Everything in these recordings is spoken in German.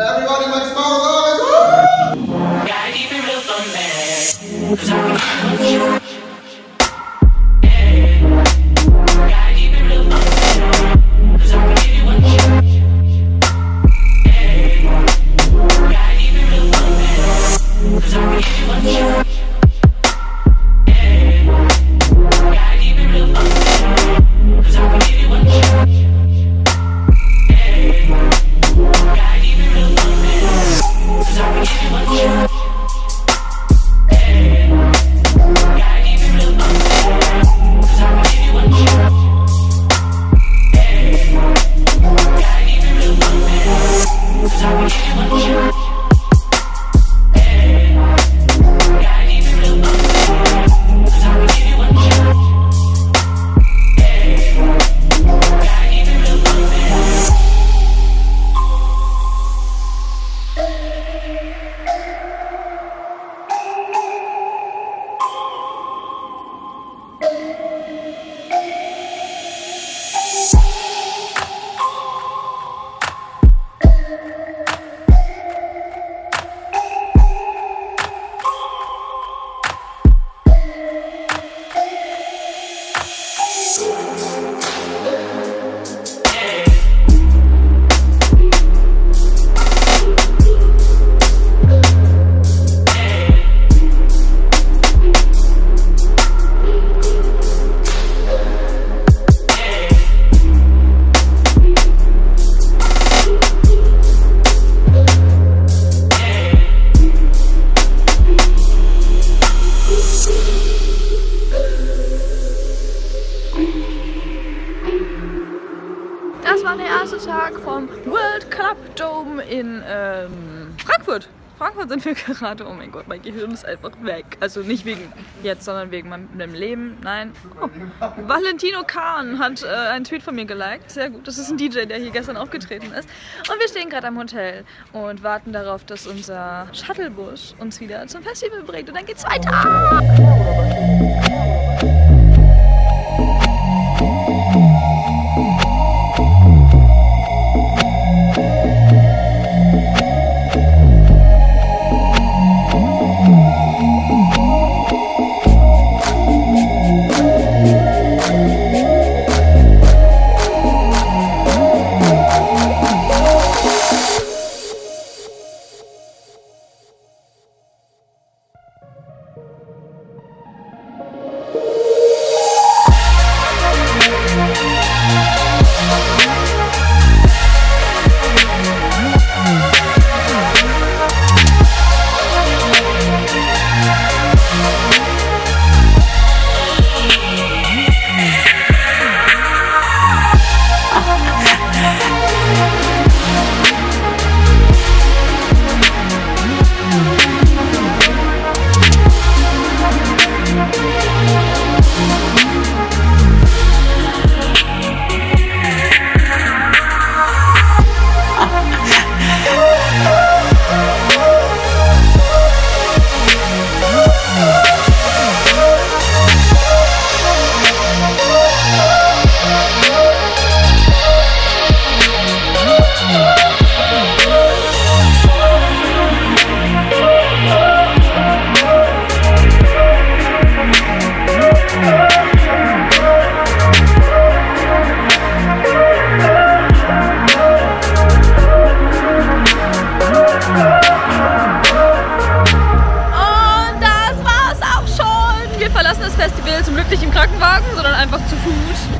Everybody makes noise. Das war der erste Tag vom World Club Dome in Frankfurt. Frankfurt sind wir gerade. Oh mein Gott, mein Gehirn ist einfach weg. Also nicht wegen jetzt, sondern wegen meinem Leben. Nein. Oh. Valentino Khan hat einen Tweet von mir geliked. Sehr gut. Das ist ein DJ, der hier gestern aufgetreten ist. Und wir stehen gerade am Hotel und warten darauf, dass unser Shuttlebus uns wieder zum Festival bringt. Und dann geht's weiter.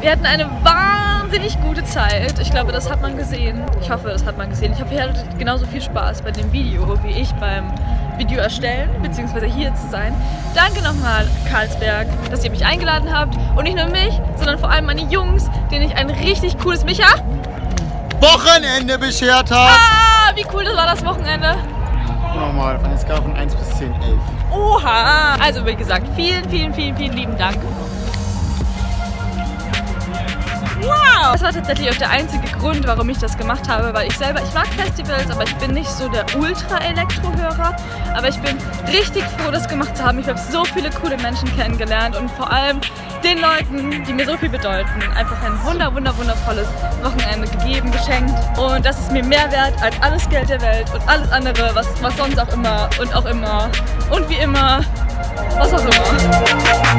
Wir hatten eine wahnsinnig gute Zeit. Ich glaube, das hat man gesehen. Ich hoffe, das hat man gesehen. Ich hoffe, ihr hattet genauso viel Spaß bei dem Video, wie ich beim Video erstellen, beziehungsweise hier zu sein. Danke nochmal, Carlsberg, dass ihr mich eingeladen habt. Und nicht nur mich, sondern vor allem meine Jungs, denen ich ein richtig cooles Wochenende beschert habe. Ah, wie cool das war das Wochenende. Nochmal, von der Skala von 1 bis 10, 11. Oha! Also wie gesagt, vielen lieben Dank. Wow! Das war tatsächlich auch der einzige Grund, warum ich das gemacht habe, weil ich selber, ich mag Festivals, aber ich bin nicht so der Ultra-Elektro-Hörer. Aber ich bin richtig froh, das gemacht zu haben. Ich habe so viele coole Menschen kennengelernt und vor allem den Leuten, die mir so viel bedeuten, einfach ein wundervolles Wochenende gegeben, geschenkt. Und das ist mir mehr wert als alles Geld der Welt und alles andere, was sonst auch immer und wie immer, was auch immer.